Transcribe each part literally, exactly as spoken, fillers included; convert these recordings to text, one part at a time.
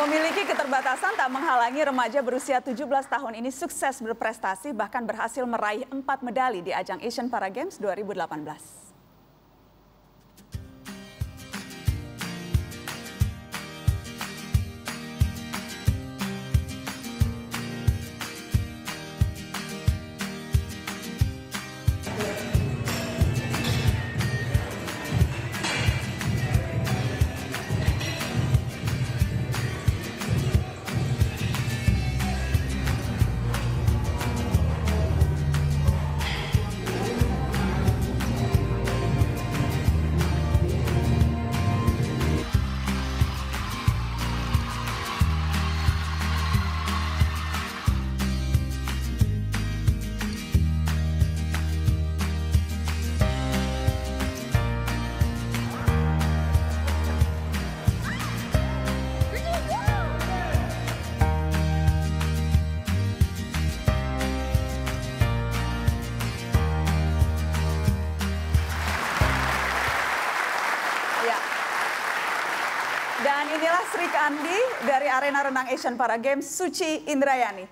Memiliki keterbatasan tak menghalangi remaja berusia tujuh belas tahun ini sukses berprestasi bahkan berhasil meraih empat medali di ajang Asian Para Games dua ribu delapan belas. Dan inilah Sri Kandi dari arena renang Asian Para Games, Suci Indrayani.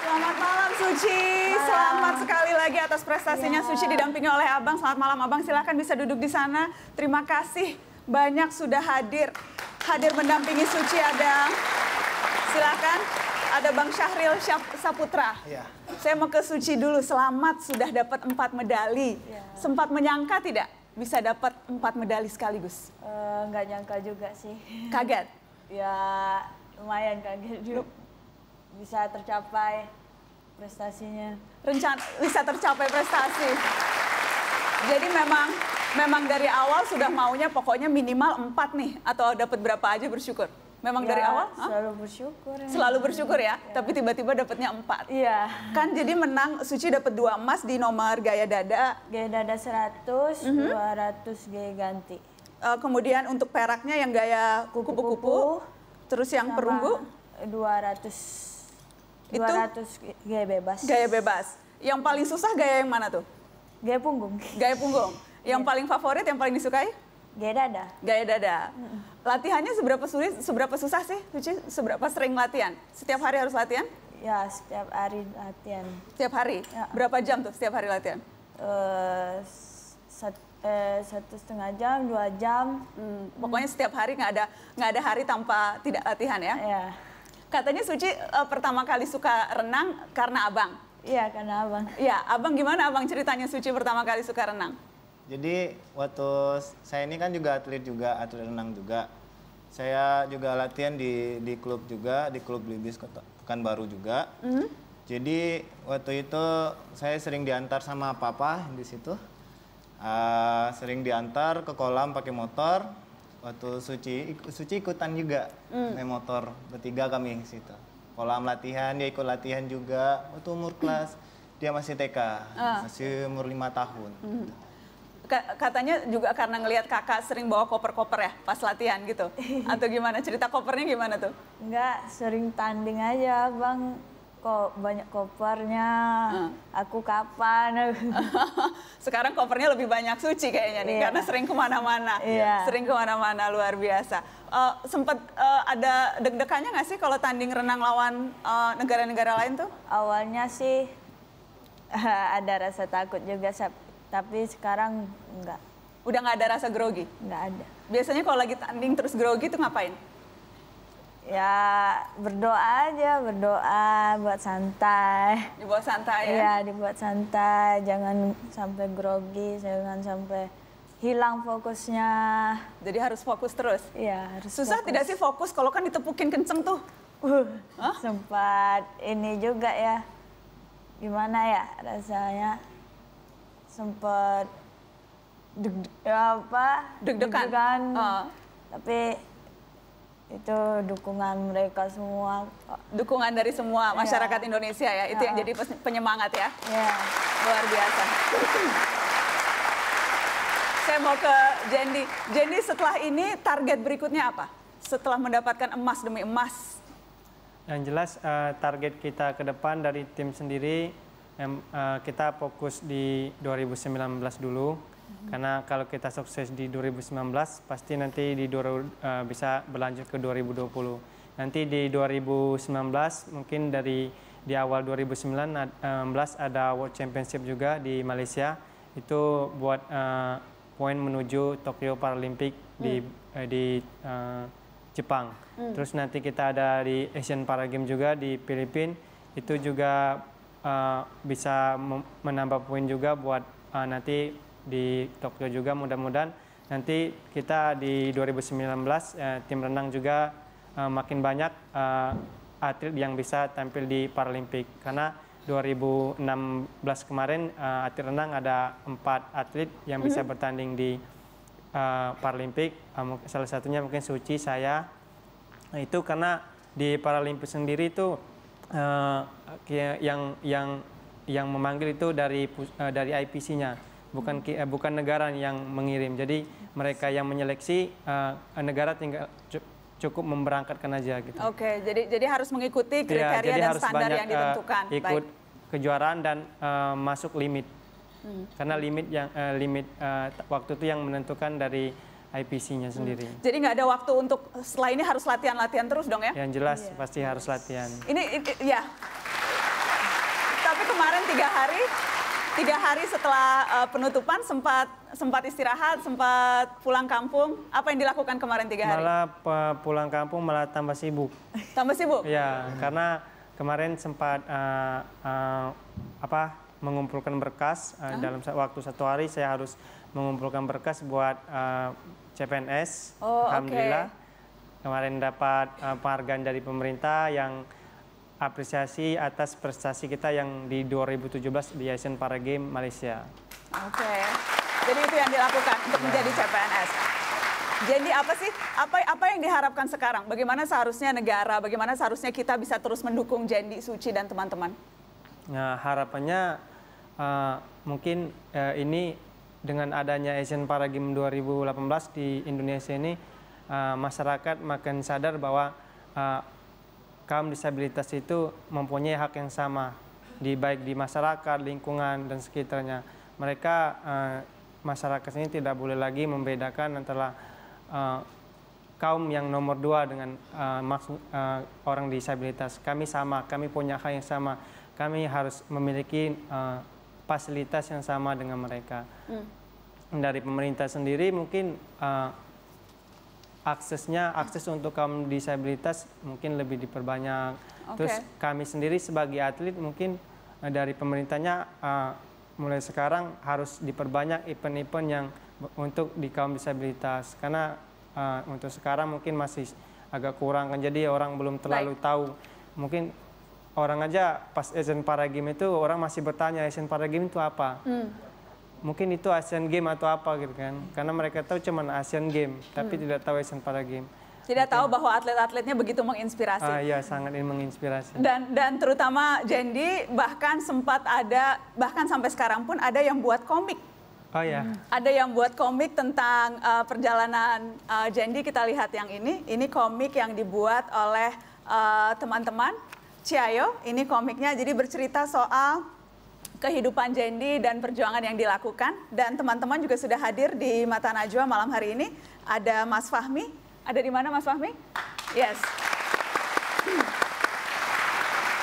Selamat malam Suci, malam. Selamat sekali lagi atas prestasinya. Ya. Suci didampingi oleh Abang. Selamat malam Abang, silahkan bisa duduk di sana. Terima kasih banyak sudah hadir, hadir mendampingi Suci ada. Silahkan. Ada Bang Syafril Saputra. Ya. Saya mau ke Suci dulu. Selamat sudah dapat empat medali. Ya. Sempat menyangka tidak bisa dapat empat medali sekaligus? Uh, nggak nyangka juga sih. Kaget? Ya lumayan kaget juga. Bisa tercapai prestasinya. Rencana bisa tercapai prestasi. Jadi memang memang dari awal sudah maunya pokoknya minimal empat nih atau dapat berapa aja bersyukur. Memang ya, dari awal? Selalu bersyukur. Ya. Selalu bersyukur ya, ya. Tapi tiba-tiba dapatnya empat. Iya. Kan jadi menang, Suci dapat dua emas di nomor gaya dada. Gaya dada seratus, mm-hmm. dua ratus gaya ganti. Uh, kemudian untuk peraknya yang gaya kupu-kupu, terus yang perunggu? dua ratus. Itu? dua ratus gaya bebas. Gaya bebas. Yang paling susah gaya yang mana tuh? Gaya punggung. Gaya punggung. Yang paling favorit, yang paling disukai? Gaya dada. Gaya dada. Latihannya seberapa sulit, seberapa susah sih, Suci? Seberapa sering latihan? Setiap hari harus latihan? Ya, setiap hari latihan. Setiap hari? Ya. Berapa jam tuh setiap hari latihan? Uh, sat, eh, satu setengah jam, dua jam. Hmm. Pokoknya setiap hari nggak ada nggak ada hari tanpa tidak latihan ya? Ya. Katanya Suci uh, pertama kali suka renang karena abang. Iya, karena abang. Iya, abang gimana abang ceritanya Suci pertama kali suka renang? Jadi waktu saya ini kan juga atlet juga, atlet renang juga. Saya juga latihan di di klub juga, di klub Libis Pekanbaru juga. Mm-hmm. Jadi waktu itu saya sering diantar sama papa di situ. Uh, sering diantar ke kolam pakai motor. Waktu Suci, ik, Suci ikutan juga mm. naik motor, bertiga kami di situ. Kolam latihan, dia ikut latihan juga. Waktu umur kelas, mm. dia masih T K, ah. masih umur lima tahun. Mm. Katanya juga karena ngelihat kakak sering bawa koper-koper ya pas latihan gitu. Atau gimana? Cerita kopernya gimana tuh? Enggak, sering tanding aja bang. Kok banyak kopernya, hmm. aku kapan? Sekarang kopernya lebih banyak Suci kayaknya nih, yeah. karena sering kemana-mana. Yeah. Sering kemana-mana, luar biasa. Uh, sempet uh, ada deg-degannya nggak sih kalau tanding renang lawan negara-negara uh, lain tuh? Awalnya sih ada rasa takut juga, Sab. Tapi sekarang enggak. Udah nggak ada rasa grogi? Nggak ada. Biasanya kalau lagi tanding terus grogi itu ngapain? Ya berdoa aja, berdoa, buat santai. Dibuat santai ya? Iya, dibuat santai. Jangan sampai grogi, jangan sampai hilang fokusnya. Jadi harus fokus terus? Iya, harus Susah fokus. Tidak sih fokus kalau kan ditepukin kenceng tuh? Uh, huh? Sempat ini juga ya. Gimana ya rasanya? Sempat deg ya apa deg-degan deg uh. tapi itu dukungan mereka semua, dukungan dari semua masyarakat yeah. Indonesia ya, itu yeah. yang jadi penyemangat ya, yeah. luar biasa. Saya mau ke Jendi. Jendi, setelah ini target berikutnya apa setelah mendapatkan emas demi emas? Yang jelas uh, target kita ke depan dari tim sendiri em, uh, kita fokus di dua ribu sembilan belas dulu. Mm-hmm. Karena kalau kita sukses di dua ribu sembilan belas, pasti nanti di uh, bisa berlanjut ke dua ribu dua puluh. Nanti di dua ribu sembilan belas, mungkin dari di awal dua ribu sembilan belas ada World Championship juga di Malaysia. Itu buat uh, poin menuju Tokyo Paralympic mm. di, uh, di uh, Jepang. Mm. Terus nanti kita ada di Asian Para Games juga di Filipina. Itu juga uh, bisa menambah poin juga buat uh, nanti di Tokyo juga. Mudah-mudahan nanti kita di dua ribu sembilan belas uh, tim renang juga uh, makin banyak uh, atlet yang bisa tampil di Paralimpik. Karena dua ribu enam belas kemarin uh, atlet renang ada empat atlet yang bisa mm-hmm. bertanding di uh, Paralimpik. Um, salah satunya mungkin Suci, saya. Nah, itu karena di Paralimpik sendiri itu Uh, yang yang yang memanggil itu dari uh, dari I P C-nya, bukan uh, bukan negara yang mengirim. Jadi mereka yang menyeleksi, uh, negara tinggal cukup memberangkatkan aja gitu. Oke, okay, jadi jadi harus mengikuti kriteria ya, dan harus standar banyak, yang ditentukan. Uh, ikut Baik. kejuaraan dan uh, masuk limit. Hmm. Karena limit yang uh, limit uh, waktu itu yang menentukan dari I P C-nya sendiri. Hmm. Jadi nggak ada waktu untuk setelah ini harus latihan-latihan terus dong ya? Yang jelas yeah. pasti harus latihan. Ini, ini ya. Tapi kemarin tiga hari, tiga hari setelah uh, penutupan sempat sempat istirahat, sempat pulang kampung. Apa yang dilakukan kemarin tiga hari? Malah pulang kampung malah tambah sibuk. Tambah sibuk? Ya, karena kemarin sempat uh, uh, apa? mengumpulkan berkas uh, uh-huh. dalam waktu satu hari. Saya harus mengumpulkan berkas buat uh, C P N S. Oh, Alhamdulillah okay. kemarin dapat uh, penghargaan dari pemerintah yang apresiasi atas prestasi kita yang di dua ribu tujuh belas di Asian Para Games Malaysia. Oke, okay. jadi itu yang dilakukan untuk yeah. menjadi C P N S. Jadi apa sih, apa apa yang diharapkan sekarang? Bagaimana seharusnya negara, bagaimana seharusnya kita bisa terus mendukung Jendi, Suci dan teman-teman? Nah, harapannya uh, mungkin uh, ini dengan adanya Asian Para Games dua ribu delapan belas di Indonesia ini, uh, masyarakat makin sadar bahwa uh, kaum disabilitas itu mempunyai hak yang sama, di baik di masyarakat, lingkungan, dan sekitarnya. Mereka, uh, masyarakat ini tidak boleh lagi membedakan antara uh, kaum yang nomor dua dengan uh, maksud, uh, orang disabilitas. Kami sama, kami punya hak yang sama. Kami harus memiliki uh, fasilitas yang sama dengan mereka. Mm. Dari pemerintah sendiri mungkin uh, aksesnya, akses untuk kaum disabilitas mungkin lebih diperbanyak. Okay. Terus kami sendiri sebagai atlet mungkin uh, dari pemerintahnya uh, mulai sekarang harus diperbanyak event-event yang untuk di kaum disabilitas. Karena uh, untuk sekarang mungkin masih agak kurang, kan, jadi orang belum terlalu Baik. tahu. Mungkin orang aja pas Asian Para Games itu orang masih bertanya Asian Para Games itu apa? Hmm. Mungkin itu Asian Game atau apa gitu kan? Karena mereka tahu cuma Asian Game, tapi hmm. tidak tahu Asian Para Games. Tidak Mungkin. tahu bahwa atlet-atletnya begitu menginspirasi. Ah, iya, sangat menginspirasi. Dan dan terutama Jendi, bahkan sempat ada, bahkan sampai sekarang pun ada yang buat komik. Oh ya. Hmm. Ada yang buat komik tentang uh, perjalanan uh, Jendi. Kita lihat yang ini. Ini komik yang dibuat oleh teman-teman. Uh, Ciayo, ini komiknya, jadi bercerita soal kehidupan Jendi dan perjuangan yang dilakukan. Dan teman-teman juga sudah hadir di Mata Najwa malam hari ini. Ada Mas Fahmi, ada di mana Mas Fahmi? Yes.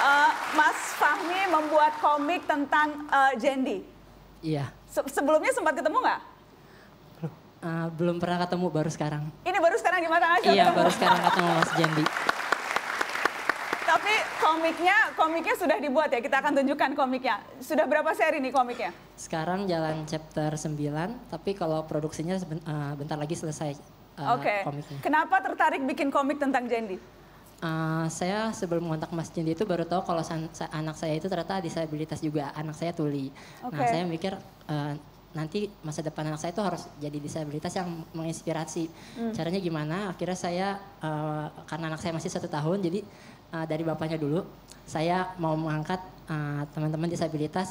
Uh, Mas Fahmi membuat komik tentang uh, Jendi. Iya. Se sebelumnya sempat ketemu nggak? Uh, belum pernah ketemu, baru sekarang. Ini baru sekarang di Mata Najwa? Iya, ketemu. baru sekarang ketemu Mas Jendi. Tapi komiknya, komiknya sudah dibuat ya, kita akan tunjukkan komiknya. Sudah berapa seri nih komiknya? Sekarang jalan chapter sembilan, tapi kalau produksinya bentar lagi selesai uh, okay. komiknya. Kenapa tertarik bikin komik tentang Jendi? Uh, saya sebelum mengontak Mas Jendi itu baru tahu kalau anak saya itu ternyata disabilitas juga, anak saya tuli. Okay. Nah, saya mikir uh, nanti masa depan anak saya itu harus jadi disabilitas yang menginspirasi. Hmm. Caranya gimana? Akhirnya saya, uh, karena anak saya masih satu tahun, jadi Uh, dari bapaknya dulu, saya mau mengangkat teman-teman uh, disabilitas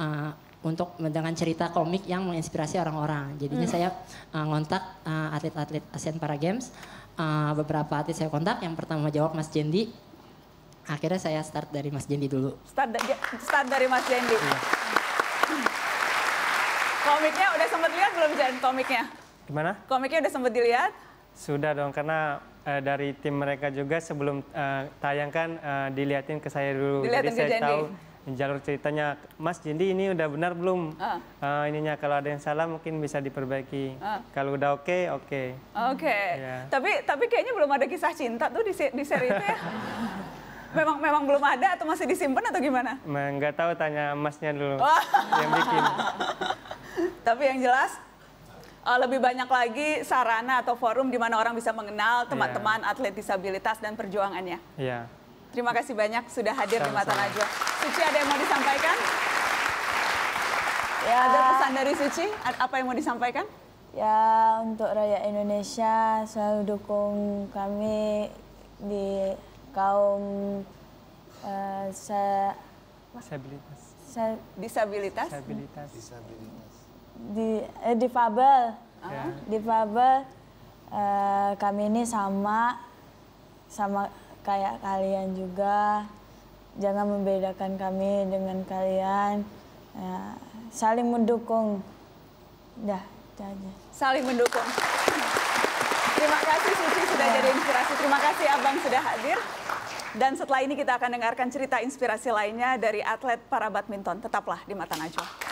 uh, untuk dengan cerita komik yang menginspirasi orang-orang. Jadinya hmm. saya uh, ngontak atlet-atlet uh, Asian Para Games, uh, beberapa atlet saya kontak. Yang pertama jawab Mas Jendi, Akhirnya saya start dari Mas Jendi dulu. Start, da start dari Mas Jendi. Iya. Komiknya udah sempat lihat belum, Jen? Komiknya? Gimana? Komiknya udah sempat dilihat? Sudah dong, karena uh, dari tim mereka juga sebelum uh, tayangkan uh, dilihatin ke saya dulu. Dilihatin Jadi ke saya Jendi. Tahu jalur ceritanya. Mas Jendi ini udah benar belum? Uh. Uh, ininya kalau ada yang salah mungkin bisa diperbaiki. Uh. Kalau udah oke, okay, oke. Okay. Oke. Okay. Yeah. Tapi tapi kayaknya belum ada kisah cinta tuh di, di seri itu ya. Memang memang belum ada atau masih disimpan atau gimana? Enggak tahu, tanya masnya dulu yang bikin. Tapi yang jelas lebih banyak lagi sarana atau forum di mana orang bisa mengenal teman-teman yeah. atlet disabilitas dan perjuangannya. Iya. Yeah. Terima kasih banyak sudah hadir Sama-sama. di Mata Najwa. Suci, ada yang mau disampaikan? Ya. Ada pesan dari Suci? Apa yang mau disampaikan? Ya, untuk rakyat Indonesia selalu dukung kami di kaum uh, se disabilitas. Se disabilitas. Disabilitas. Disabilitas. Di eh, difabel. Yeah. Difabel. Uh, kami ini sama sama kayak kalian juga. Jangan membedakan kami dengan kalian. Uh, saling mendukung. Dah, aja. Saling mendukung. Terima kasih Suci sudah yeah. jadi inspirasi. Terima kasih Abang sudah hadir. Dan setelah ini kita akan dengarkan cerita inspirasi lainnya dari atlet para badminton. Tetaplah di Mata Najwa.